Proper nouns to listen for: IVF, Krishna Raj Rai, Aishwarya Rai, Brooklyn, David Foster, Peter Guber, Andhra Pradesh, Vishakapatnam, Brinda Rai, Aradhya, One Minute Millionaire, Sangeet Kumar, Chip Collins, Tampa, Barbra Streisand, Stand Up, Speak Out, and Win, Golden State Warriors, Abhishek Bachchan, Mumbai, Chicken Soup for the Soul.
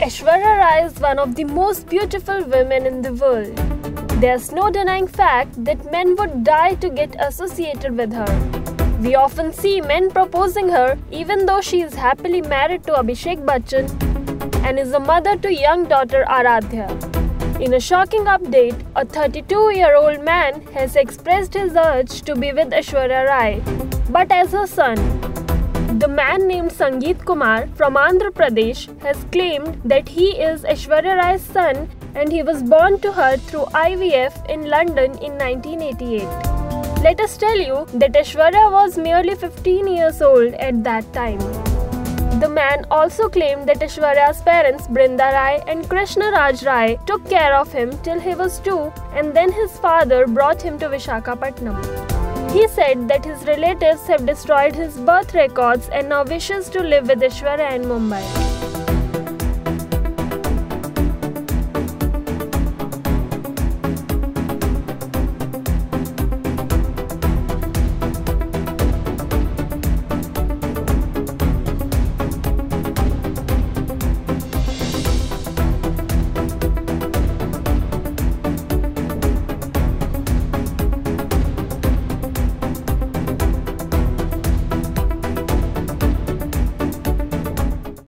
Aishwarya Rai is one of the most beautiful women in the world. There's no denying fact that men would die to get associated with her. We often see men proposing her even though she is happily married to Abhishek Bachchan and is a mother to young daughter Aradhya. In a shocking update, a 32-year-old man has expressed his urge to be with Aishwarya Rai, but as her son. The man named Sangeet Kumar from Andhra Pradesh has claimed that he is Aishwarya Rai's son and he was born to her through IVF in London in 1988. Let us tell you that Aishwarya was merely 15 years old at that time. The man also claimed that Aishwarya's parents Brinda Rai and Krishna Raj Rai took care of him till he was 2 and then his father brought him to Vishakapatnam. He said that his relatives have destroyed his birth records and now wishes to live with Aishwarya in Mumbai.